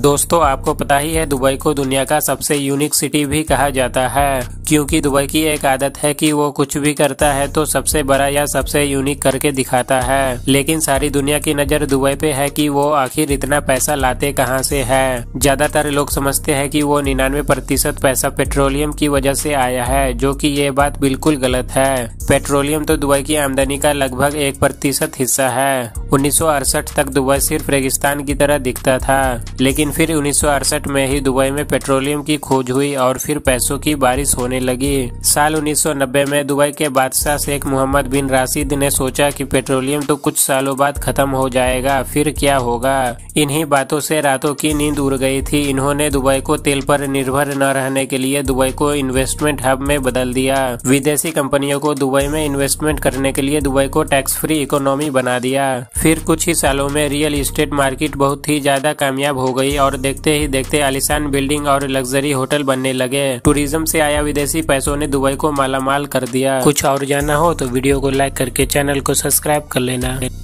दोस्तों आपको पता ही है दुबई को दुनिया का सबसे यूनिक सिटी भी कहा जाता है, क्योंकि दुबई की एक आदत है कि वो कुछ भी करता है तो सबसे बड़ा या सबसे यूनिक करके दिखाता है। लेकिन सारी दुनिया की नज़र दुबई पे है कि वो आखिर इतना पैसा लाते कहां से है। ज्यादातर लोग समझते हैं कि वो 99% पैसा पेट्रोलियम की वजह से आया है, जो कि ये बात बिल्कुल गलत है। पेट्रोलियम तो दुबई की आमदनी का लगभग 1% हिस्सा है। 1968 तक दुबई सिर्फ रेगिस्तान की तरह दिखता था, लेकिन फिर 1968 में ही दुबई में पेट्रोलियम की खोज हुई और फिर पैसों की बारिश होने लगी। साल 1990 में दुबई के बादशाह शेख मोहम्मद बिन राशिद ने सोचा कि पेट्रोलियम तो कुछ सालों बाद खत्म हो जाएगा, फिर क्या होगा। इन्हीं बातों से रातों की नींद उड़ गई थी। इन्होंने दुबई को तेल पर निर्भर न रहने के लिए दुबई को इन्वेस्टमेंट हब में बदल दिया। विदेशी कंपनियों को दुबई में इन्वेस्टमेंट करने के लिए दुबई को टैक्स फ्री इकोनॉमी बना दिया। फिर कुछ ही सालों में रियल एस्टेट मार्केट बहुत ही ज्यादा कामयाब हो गई और देखते ही देखते आलीशान बिल्डिंग और लग्जरी होटल बनने लगे। टूरिज्म से आया विदेशी पैसों ने दुबई को मालामाल कर दिया। कुछ और जानना हो तो वीडियो को लाइक करके चैनल को सब्सक्राइब कर लेना।